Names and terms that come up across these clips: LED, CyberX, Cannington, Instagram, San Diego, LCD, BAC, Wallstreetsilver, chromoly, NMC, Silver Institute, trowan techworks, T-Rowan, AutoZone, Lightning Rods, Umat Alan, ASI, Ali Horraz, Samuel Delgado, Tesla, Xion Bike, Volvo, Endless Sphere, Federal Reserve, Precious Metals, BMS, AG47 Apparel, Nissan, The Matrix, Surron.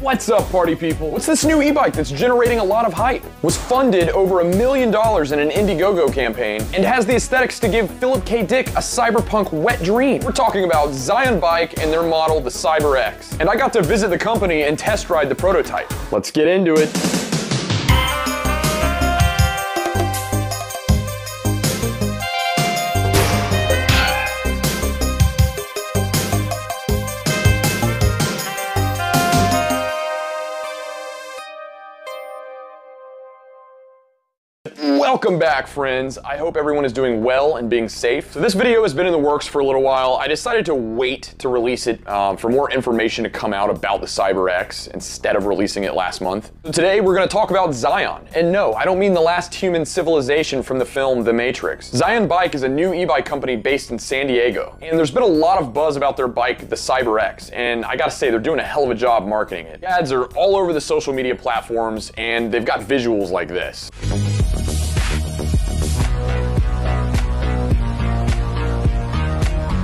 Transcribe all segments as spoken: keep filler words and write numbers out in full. What's up, party people? What's this new e-bike that's generating a lot of hype? Was funded over a million dollars in an Indiegogo campaign and has the aesthetics to give Philip K. Dick a cyberpunk wet dream. We're talking about Xion Bike and their model, the CyberX. And I got to visit the company and test ride the prototype. Let's get into it. Welcome back, friends. I hope everyone is doing well and being safe. So this video has been in the works for a little while. I decided to wait to release it um, for more information to come out about the CyberX instead of releasing it last month. So today we're going to talk about Xion. And no, I don't mean the last human civilization from the film The Matrix. Xion Bike is a new e-bike company based in San Diego. And there's been a lot of buzz about their bike, the CyberX. And I gotta say, they're doing a hell of a job marketing it. Ads are all over the social media platforms and they've got visuals like this.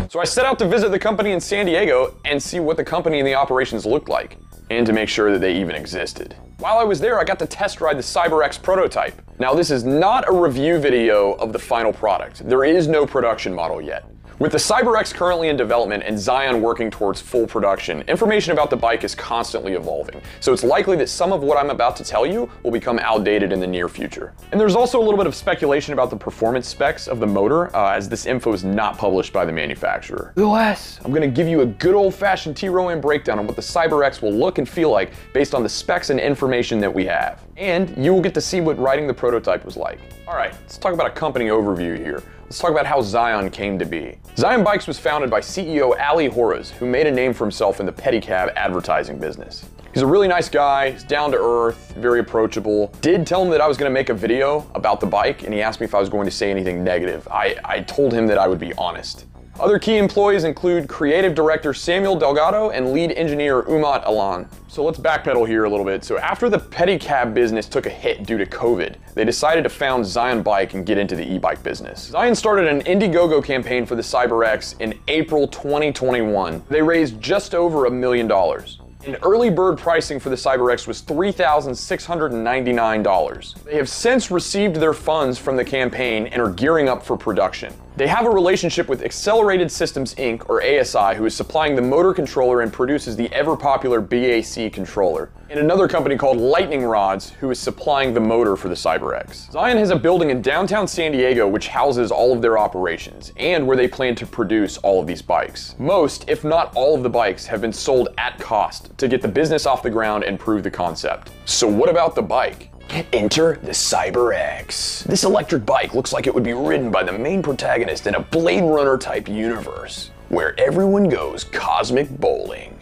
So I set out to visit the company in San Diego and see what the company and the operations looked like, and to make sure that they even existed. While I was there, I got to test ride the CyberX prototype. Now, this is not a review video of the final product. There is no production model yet. With the CyberX currently in development and Xion working towards full production, information about the bike is constantly evolving, so it's likely that some of what I'm about to tell you will become outdated in the near future. And there's also a little bit of speculation about the performance specs of the motor, uh, as this info is not published by the manufacturer. Nonetheless, I'm going to give you a good old-fashioned T-Rowan breakdown on what the CyberX will look and feel like based on the specs and information that we have. And you will get to see what riding the prototype was like. Alright, let's talk about a company overview here. Let's talk about how Xion came to be. Xion Bikes was founded by C E O Ali Horraz, who made a name for himself in the pedicab advertising business. He's a really nice guy, he's down to earth, very approachable. Did tell him that I was gonna make a video about the bike, and he asked me if I was going to say anything negative. I, I told him that I would be honest. Other key employees include creative director Samuel Delgado and lead engineer Umat Alan. So let's backpedal here a little bit. So after the pedicab business took a hit due to COVID, they decided to found Xion Bike and get into the e-bike business. Xion started an Indiegogo campaign for the CyberX in April twenty twenty-one. They raised just over a million dollars. And early bird pricing for the CyberX was three thousand six hundred ninety-nine dollars. They have since received their funds from the campaign and are gearing up for production. They have a relationship with Accelerated Systems Incorporated, or A S I, who is supplying the motor controller and produces the ever-popular B A C controller. And another company called Lightning Rods, who is supplying the motor for the CyberX. Xion has a building in downtown San Diego which houses all of their operations, and where they plan to produce all of these bikes. Most, if not all of the bikes, have been sold at cost to get the business off the ground and prove the concept. So what about the bike? Enter the CyberX. This electric bike looks like it would be ridden by the main protagonist in a Blade Runner type universe, where everyone goes cosmic bowling.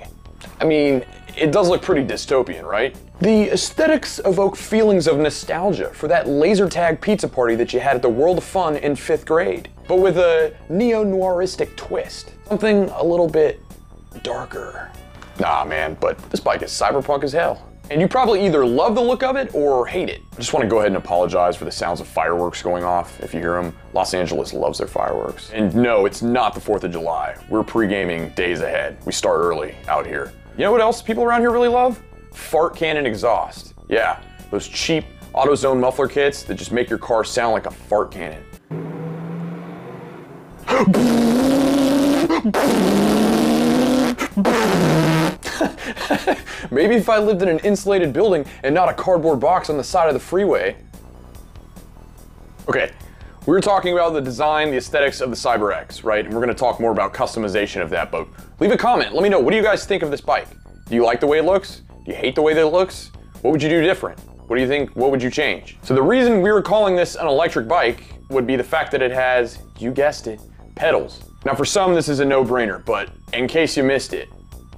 I mean, it does look pretty dystopian, right? The aesthetics evoke feelings of nostalgia for that laser tag pizza party that you had at the World of Fun in fifth grade, but with a neo-noiristic twist. Something a little bit darker. Nah, man, but this bike is cyberpunk as hell. And you probably either love the look of it or hate it. I just want to go ahead and apologize for the sounds of fireworks going off. If you hear them, Los Angeles loves their fireworks. And no, it's not the fourth of July. We're pre-gaming days ahead. We start early out here. You know what else people around here really love? Fart cannon exhaust. Yeah, those cheap AutoZone muffler kits that just make your car sound like a fart cannon. Maybe if I lived in an insulated building and not a cardboard box on the side of the freeway. Okay, we were talking about the design, the aesthetics of the CyberX, right? And we're gonna talk more about customization of that, but leave a comment. Let me know, what do you guys think of this bike? Do you like the way it looks? Do you hate the way that it looks? What would you do different? What do you think, what would you change? So the reason we were calling this an electric bike would be the fact that it has, you guessed it, pedals. Now for some, this is a no-brainer, but in case you missed it,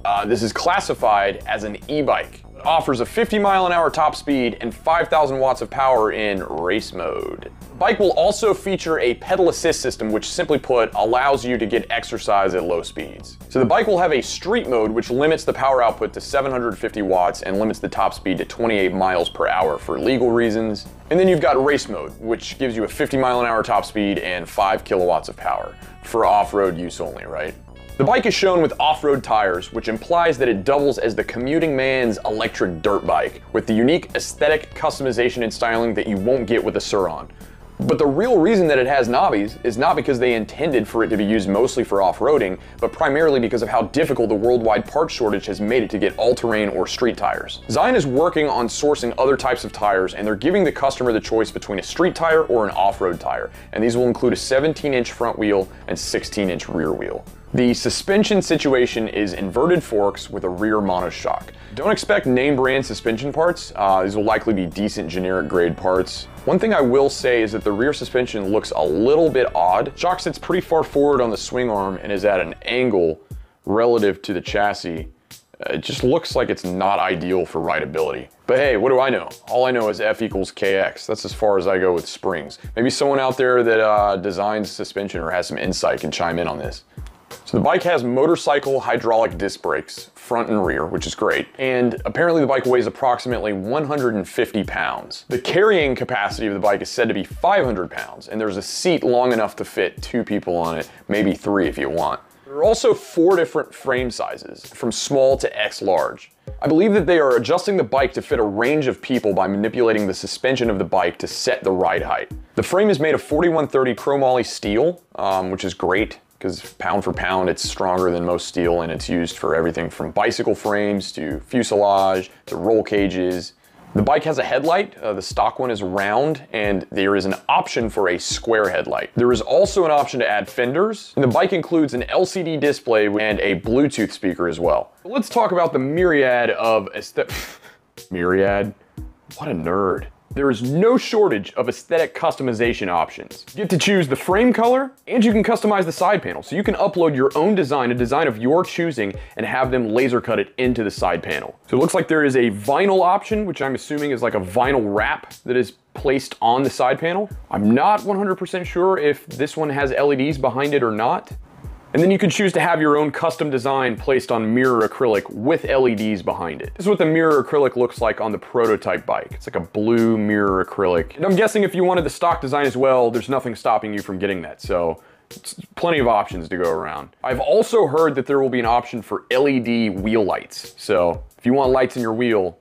Uh, this is classified as an e-bike. It offers a fifty mile an hour top speed and five thousand watts of power in race mode. The bike will also feature a pedal assist system, which simply put, allows you to get exercise at low speeds. So the bike will have a street mode, which limits the power output to seven hundred fifty watts and limits the top speed to twenty-eight miles per hour for legal reasons. And then you've got race mode, which gives you a fifty mile an hour top speed and five kilowatts of power for off-road use only, right? The bike is shown with off-road tires, which implies that it doubles as the commuting man's electric dirt bike, with the unique aesthetic customization and styling that you won't get with a Surron. But the real reason that it has knobbies is not because they intended for it to be used mostly for off-roading, but primarily because of how difficult the worldwide part shortage has made it to get all-terrain or street tires. Xion is working on sourcing other types of tires, and they're giving the customer the choice between a street tire or an off-road tire, and these will include a seventeen inch front wheel and sixteen inch rear wheel. The suspension situation is inverted forks with a rear monoshock. Don't expect name brand suspension parts. Uh, these will likely be decent generic grade parts. One thing I will say is that the rear suspension looks a little bit odd. Shock sits pretty far forward on the swing arm and is at an angle relative to the chassis. It just looks like it's not ideal for rideability. But hey, what do I know? All I know is F equals K X. That's as far as I go with springs. Maybe someone out there that uh, designs suspension or has some insight can chime in on this. So the bike has motorcycle hydraulic disc brakes, front and rear, which is great. And apparently the bike weighs approximately one hundred fifty pounds. The carrying capacity of the bike is said to be five hundred pounds, and there's a seat long enough to fit two people on it, maybe three if you want. There are also four different frame sizes, from small to X large. I believe that they are adjusting the bike to fit a range of people by manipulating the suspension of the bike to set the ride height. The frame is made of forty-one thirty chromoly steel, um, which is great, because pound for pound, it's stronger than most steel, and it's used for everything from bicycle frames to fuselage to roll cages. The bike has a headlight. Uh, the stock one is round, and there is an option for a square headlight. There is also an option to add fenders, and the bike includes an L C D display and a Bluetooth speaker as well. But let's talk about the myriad of aesthetic... myriad? What a nerd. There is no shortage of aesthetic customization options. You get to choose the frame color, and you can customize the side panel. So you can upload your own design, a design of your choosing, and have them laser cut it into the side panel. So it looks like there is a vinyl option, which I'm assuming is like a vinyl wrap that is placed on the side panel. I'm not one hundred percent sure if this one has L E Ds behind it or not. And then you can choose to have your own custom design placed on mirror acrylic with L E Ds behind it. This is what the mirror acrylic looks like on the prototype bike. It's like a blue mirror acrylic. And I'm guessing if you wanted the stock design as well, there's nothing stopping you from getting that. So it's plenty of options to go around. I've also heard that there will be an option for L E D wheel lights. So if you want lights in your wheel.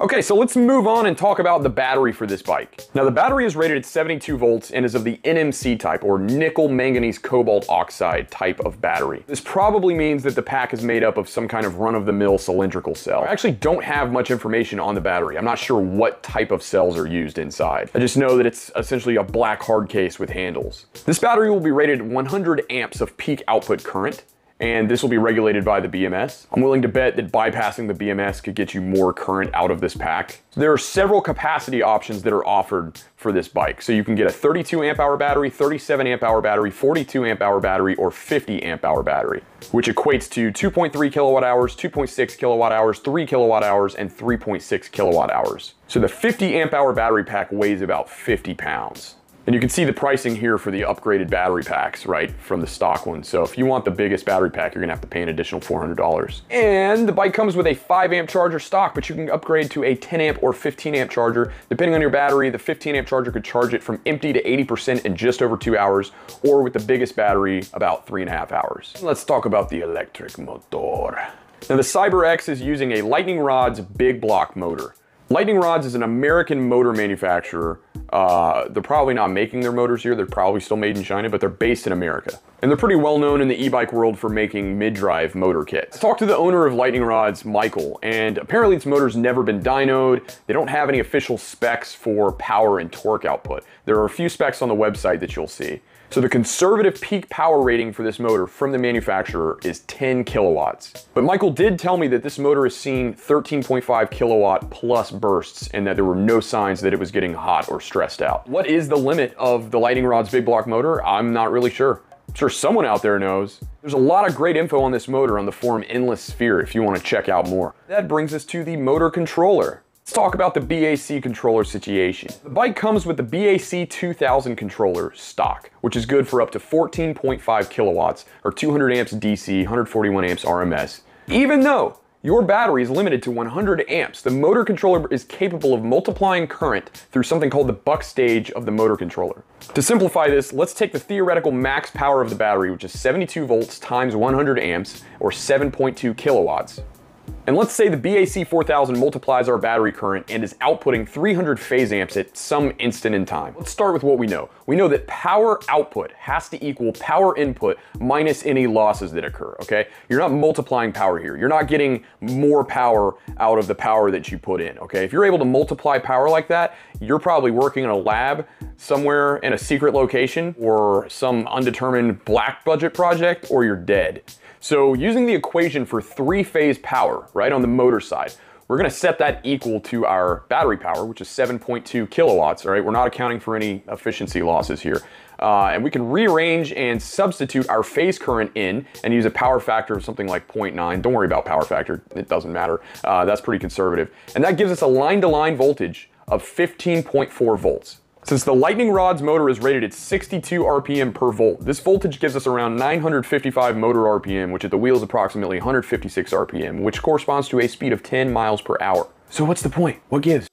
Okay, so let's move on and talk about the battery for this bike. Now the battery is rated at seventy-two volts and is of the N M C type, or nickel manganese cobalt oxide type of battery. This probably means that the pack is made up of some kind of run-of-the-mill cylindrical cell. I actually don't have much information on the battery. I'm not sure what type of cells are used inside. I just know that it's essentially a black hard case with handles. This battery will be rated at one hundred amps of peak output current, and this will be regulated by the B M S. I'm willing to bet that bypassing the B M S could get you more current out of this pack. There are several capacity options that are offered for this bike. So you can get a thirty-two amp hour battery, thirty-seven amp hour battery, forty-two amp hour battery, or fifty amp hour battery, which equates to two point three kilowatt hours, two point six kilowatt hours, three kilowatt hours, and three point six kilowatt hours. So the fifty amp hour battery pack weighs about fifty pounds. And you can see the pricing here for the upgraded battery packs, right, from the stock one. So if you want the biggest battery pack, you're gonna have to pay an additional four hundred dollars. And the bike comes with a five amp charger stock, but you can upgrade to a ten amp or fifteen amp charger. Depending on your battery, the fifteen amp charger could charge it from empty to eighty percent in just over two hours, or with the biggest battery, about three and a half hours. Let's talk about the electric motor. Now the CyberX is using a Lightning Rods big block motor. Lightning Rods is an American motor manufacturer. Uh, they're probably not making their motors here. They're probably still made in China, but they're based in America. And they're pretty well known in the e-bike world for making mid-drive motor kits. I talked to the owner of Lightning Rods, Michael, and apparently its motor's never been dynoed. They don't have any official specs for power and torque output. There are a few specs on the website that you'll see. So the conservative peak power rating for this motor from the manufacturer is ten kilowatts. But Michael did tell me that this motor has seen thirteen point five kilowatt plus bursts and that there were no signs that it was getting hot or stressed out. What is the limit of the Lightning Rod's big block motor? I'm not really sure. I'm sure someone out there knows. There's a lot of great info on this motor on the forum Endless Sphere if you want to check out more. That brings us to the motor controller. Let's talk about the B A C controller situation. The bike comes with the B A C two thousand controller stock, which is good for up to fourteen point five kilowatts or two hundred amps D C, one hundred forty-one amps R M S, even though Your battery is limited to one hundred amps. The motor controller is capable of multiplying current through something called the buck stage of the motor controller. To simplify this, let's take the theoretical max power of the battery, which is seventy-two volts times one hundred amps, or seven point two kilowatts. And let's say the B A C four thousand multiplies our battery current and is outputting three hundred phase amps at some instant in time. Let's start with what we know. We know that power output has to equal power input minus any losses that occur, okay? You're not multiplying power here. You're not getting more power out of the power that you put in, okay? If you're able to multiply power like that, you're probably working in a lab somewhere in a secret location or some undetermined black budget project, or you're dead. So using the equation for three-phase power, right, on the motor side, we're gonna set that equal to our battery power, which is seven point two kilowatts, all right? We're not accounting for any efficiency losses here. Uh, and we can rearrange and substitute our phase current in and use a power factor of something like zero point nine. Don't worry about power factor, it doesn't matter. Uh, that's pretty conservative. And that gives us a line-to-line voltage of fifteen point four volts. Since the Lightning Rods motor is rated at sixty-two R P M per volt, this voltage gives us around nine hundred fifty-five motor R P M, which at the wheel is approximately one hundred fifty-six R P M, which corresponds to a speed of ten miles per hour. So what's the point? What gives?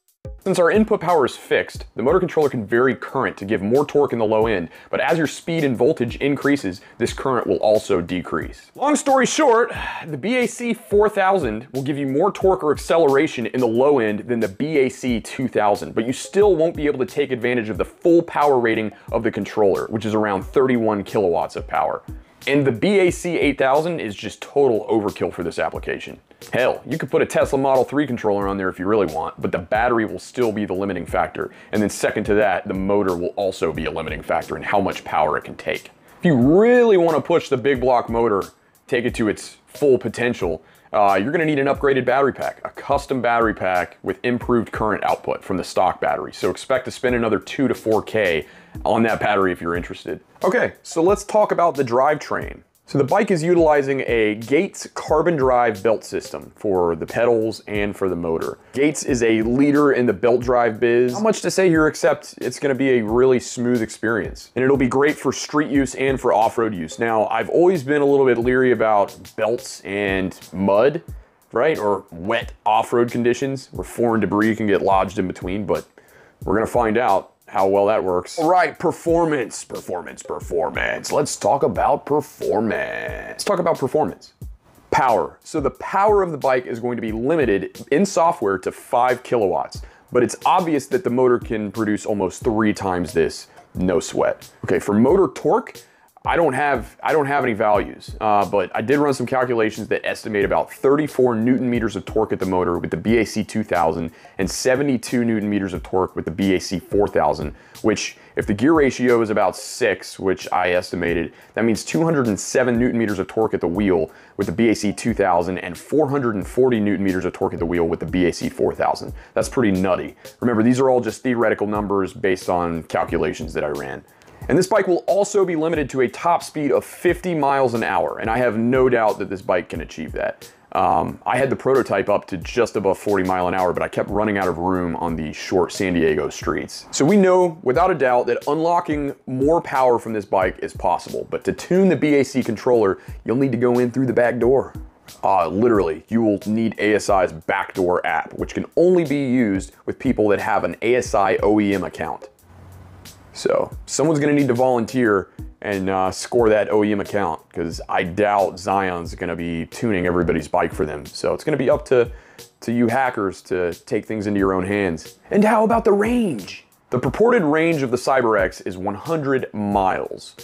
Since our input power is fixed, the motor controller can vary current to give more torque in the low end, but as your speed and voltage increases, this current will also decrease. Long story short, the B A C four thousand will give you more torque or acceleration in the low end than the B A C two thousand, but you still won't be able to take advantage of the full power rating of the controller, which is around thirty-one kilowatts of power. And the B A C eight thousand is just total overkill for this application. Hell, you could put a Tesla Model three controller on there if you really want, but the battery will still be the limiting factor. And then second to that, the motor will also be a limiting factor in how much power it can take. If you really want to push the big block motor, take it to its full potential, uh, you're gonna need an upgraded battery pack, a custom battery pack with improved current output from the stock battery. So expect to spend another two to four K on that battery if you're interested. Okay, so let's talk about the drivetrain. So the bike is utilizing a Gates Carbon Drive belt system for the pedals and for the motor. Gates is a leader in the belt drive biz. Not much to say here except it's gonna be a really smooth experience. And it'll be great for street use and for off-road use. Now, I've always been a little bit leery about belts and mud, right? Or wet off-road conditions where foreign debris can get lodged in between, but we're gonna find out how well that works. All right, performance, performance, performance. Let's talk about performance. Let's talk about performance. Power. So the power of the bike is going to be limited in software to five kilowatts, but it's obvious that the motor can produce almost three times this, no sweat. Okay, for motor torque, I don't have I don't have any values, uh, but I did run some calculations that estimate about thirty-four newton meters of torque at the motor with the B A C two thousand and seventy-two newton meters of torque with the B A C four thousand, which if the gear ratio is about six, which I estimated, that means two hundred seven newton meters of torque at the wheel with the B A C two thousand and four hundred forty newton meters of torque at the wheel with the B A C four thousand. That's pretty nutty. Remember, these are all just theoretical numbers based on calculations that I ran. And this bike will also be limited to a top speed of fifty miles an hour, and I have no doubt that this bike can achieve that. Um, I had the prototype up to just above forty mile an hour, but I kept running out of room on the short San Diego streets. So we know without a doubt that unlocking more power from this bike is possible, but to tune the B A C controller, you'll need to go in through the back door. Uh, literally, you will need A S I's backdoor app, which can only be used with people that have an A S I O E M account. So someone's gonna need to volunteer and uh, score that O E M account, because I doubt Xion's gonna be tuning everybody's bike for them. So it's gonna be up to, to you hackers to take things into your own hands. And how about the range? The purported range of the CyberX is one hundred miles.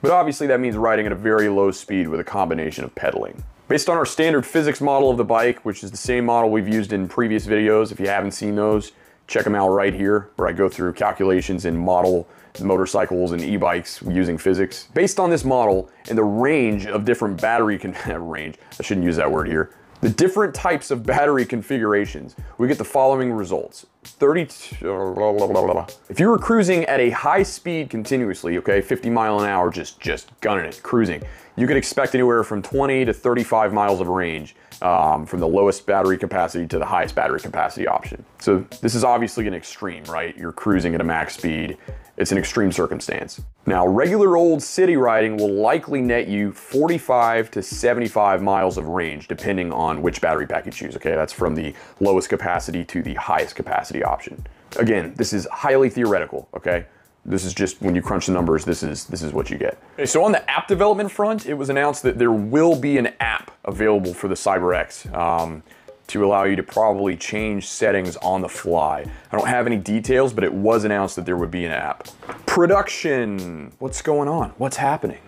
But obviously that means riding at a very low speed with a combination of pedaling. Based on our standard physics model of the bike, which is the same model we've used in previous videos, if you haven't seen those, check them out right here, where I go through calculations and model motorcycles and e-bikes using physics. Based on this model and the range of different battery con range, I shouldn't use that word here. The different types of battery configurations, we get the following results. thirty, blah, blah, blah, blah. If you were cruising at a high speed continuously, okay, fifty mile an hour, just, just gunning it, cruising, you could expect anywhere from twenty to thirty-five miles of range um, from the lowest battery capacity to the highest battery capacity option. So this is obviously an extreme, right? You're cruising at a max speed It's an extreme circumstance. Now, regular old city riding will likely net you forty-five to seventy-five miles of range, depending on which battery pack you choose, okay? That's from the lowest capacity to the highest capacity option. Again, this is highly theoretical, okay? This is just, when you crunch the numbers, this is, this is what you get. Okay, so on the app development front, it was announced that there will be an app available for the CyberX. Um, to allow you to probably change settings on the fly. I don't have any details, but it was announced that there would be an app. Production, what's going on? What's happening?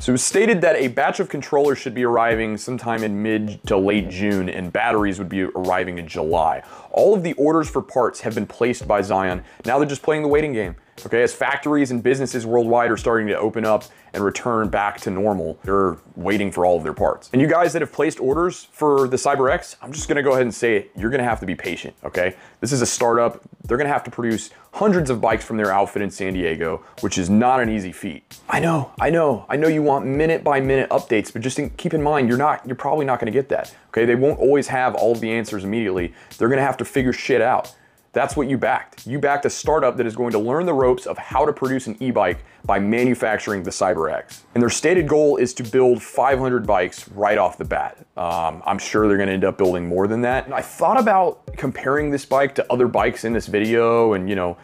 So it was stated that a batch of controllers should be arriving sometime in mid to late June, and batteries would be arriving in July. All of the orders for parts have been placed by Xion. Now they're just playing the waiting game. Okay, as factories and businesses worldwide are starting to open up and return back to normal, they're waiting for all of their parts. And you guys that have placed orders for the CyberX, I'm just gonna go ahead and say it, you're gonna have to be patient, okay? This is a startup. They're gonna have to produce hundreds of bikes from their outfit in San Diego, which is not an easy feat. I know, I know, I know you want minute by minute updates, but just keep in mind, you're not, you're probably not gonna get that, okay? They won't always have all of the answers immediately. They're gonna have to figure shit out. That's what you backed. You backed a startup that is going to learn the ropes of how to produce an e-bike by manufacturing the CyberX. And their stated goal is to build five hundred bikes right off the bat. Um, I'm sure they're gonna end up building more than that. And I thought about comparing this bike to other bikes in this video and, you know,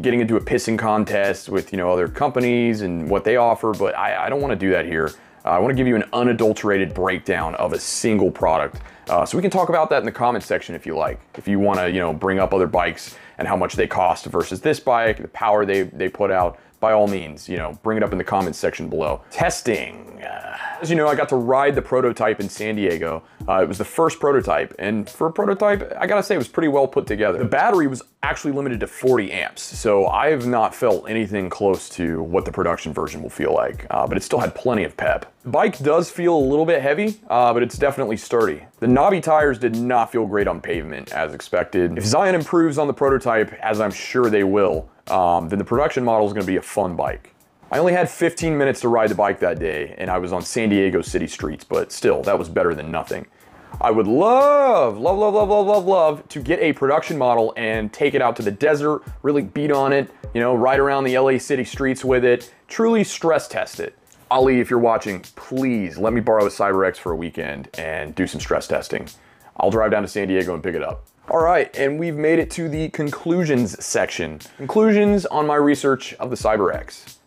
getting into a pissing contest with, you know, other companies and what they offer, but I, I don't wanna do that here. Uh, I wanna give you an unadulterated breakdown of a single product. Uh, so we can talk about that in the comments section if you like. If you wanna, you know, bring up other bikes and how much they cost versus this bike, the power they, they put out, by all means, you know, bring it up in the comments section below. Testing. Uh, as you know, I got to ride the prototype in San Diego. Uh, it was the first prototype, and for a prototype, I gotta say it was pretty well put together. The battery was actually limited to forty amps, so I've not felt anything close to what the production version will feel like, uh, but it still had plenty of pep. The bike does feel a little bit heavy, uh, but it's definitely sturdy. The knobby tires did not feel great on pavement, as expected. If Xion improves on the prototype, as I'm sure they will, Um, then the production model is going to be a fun bike. I only had fifteen minutes to ride the bike that day, and I was on San Diego city streets, but still, that was better than nothing. I would love, love, love, love, love, love, love to get a production model and take it out to the desert, really beat on it, you know, ride around the L A city streets with it, truly stress test it. Ali, if you're watching, please let me borrow a CyberX for a weekend and do some stress testing. I'll drive down to San Diego and pick it up. All right, and we've made it to the conclusions section. Conclusions on my research of the CyberX.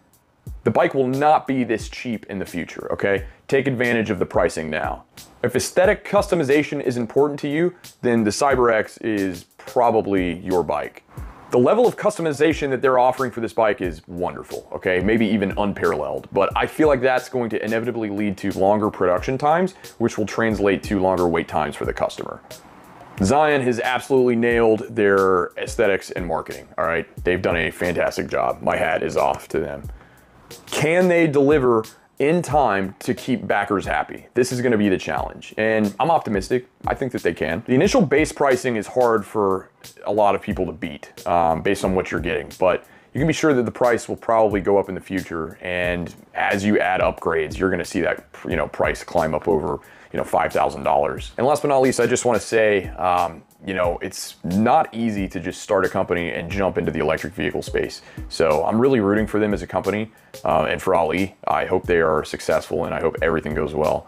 The bike will not be this cheap in the future, okay? Take advantage of the pricing now. If aesthetic customization is important to you, then the CyberX is probably your bike. The level of customization that they're offering for this bike is wonderful, okay? Maybe even unparalleled, but I feel like that's going to inevitably lead to longer production times, which will translate to longer wait times for the customer. Xion has absolutely nailed their aesthetics and marketing, all right? They've done a fantastic job. My hat is off to them. Can they deliver in time to keep backers happy? This is gonna be the challenge, and I'm optimistic. I think that they can. The initial base pricing is hard for a lot of people to beat um, based on what you're getting, but you can be sure that the price will probably go up in the future, and as you add upgrades, you're gonna see that, you know, price climb up over, you know, five thousand dollars. And last but not least, I just wanna say, um, you know, it's not easy to just start a company and jump into the electric vehicle space. So I'm really rooting for them as a company, uh, and for Ali. I hope they are successful, and I hope everything goes well.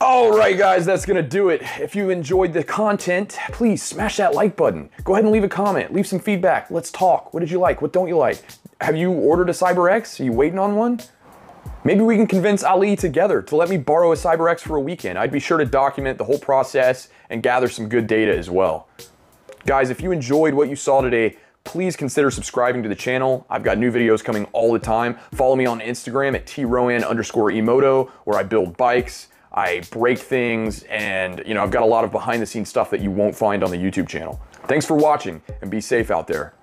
All right, guys, that's gonna do it. If you enjoyed the content, please smash that like button. Go ahead and leave a comment, leave some feedback. Let's talk. What did you like? What don't you like? Have you ordered a CyberX? Are you waiting on one? Maybe we can convince Ali together to let me borrow a CyberX for a weekend. I'd be sure to document the whole process and gather some good data as well. Guys, if you enjoyed what you saw today, please consider subscribing to the channel. I've got new videos coming all the time. Follow me on Instagram at trowan underscore emoto, where I build bikes, I break things, and, you know, I've got a lot of behind the scenes stuff that you won't find on the YouTube channel. Thanks for watching, and be safe out there.